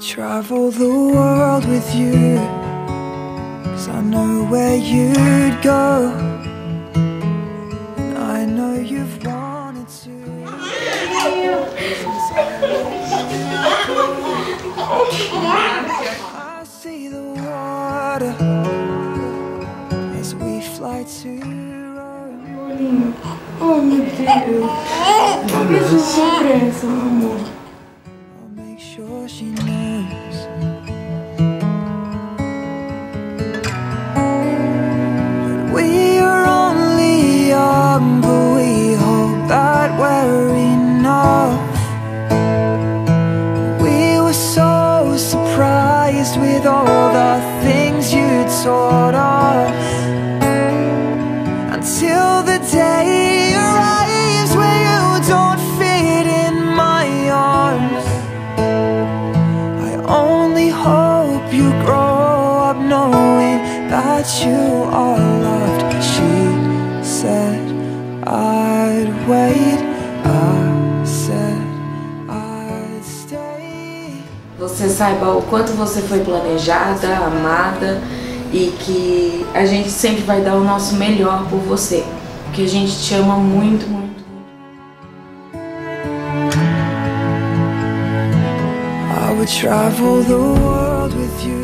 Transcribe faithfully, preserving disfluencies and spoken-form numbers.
Travel the world with you, 'cause I know where you'd go, and I know you've wanted to. I see the water as we fly to Rome. Oh meu Deus, eu vejo flores, amor. I'll make sure she knows. But we are only young, but we hope that we're enough. We were so surprised with all the things you'd taught us, until the day arrives where you don't fit in my arms. Hope you grow up knowing that you are loved. She said I'd wait, I said I'd stay. Você saiba o quanto você foi planejada, amada, e que a gente sempre vai dar o nosso melhor por você, porque a gente te ama muito, muito. I would travel the world with you.